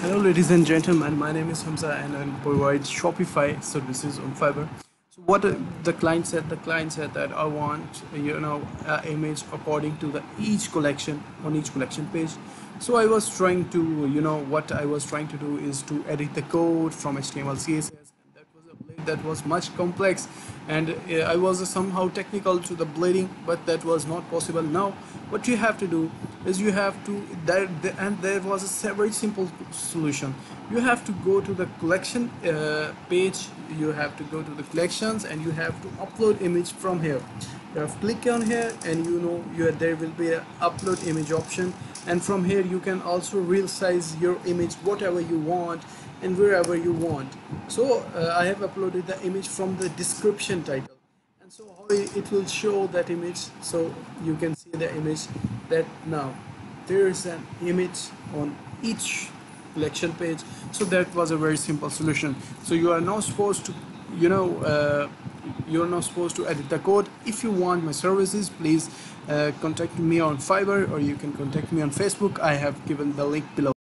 Hello ladies and gentlemen, my name is Hamza and I provide Shopify services on Fiverr. So what the client said that I want image according to the each collection page. So I was trying to do is to edit the code from HTML, CSS. That was much complex and I was somehow technical to the blading, but that was not possible. Now what you have to do is you have to there was a very simple solution. You have to go to the collection page, you have to go to the collections and you have to upload image from here. You have to click on here and there will be an upload image option, and from here you can also resize your image whatever you want and wherever you want. So I have uploaded the image from the description title, and so how it will show that image. So you can see the image that now there is an image on each collection page. So that was a very simple solution. So you are not supposed to edit the code. If you want my services, please contact me on Fiverr, or you can contact me on Facebook. I have given the link below.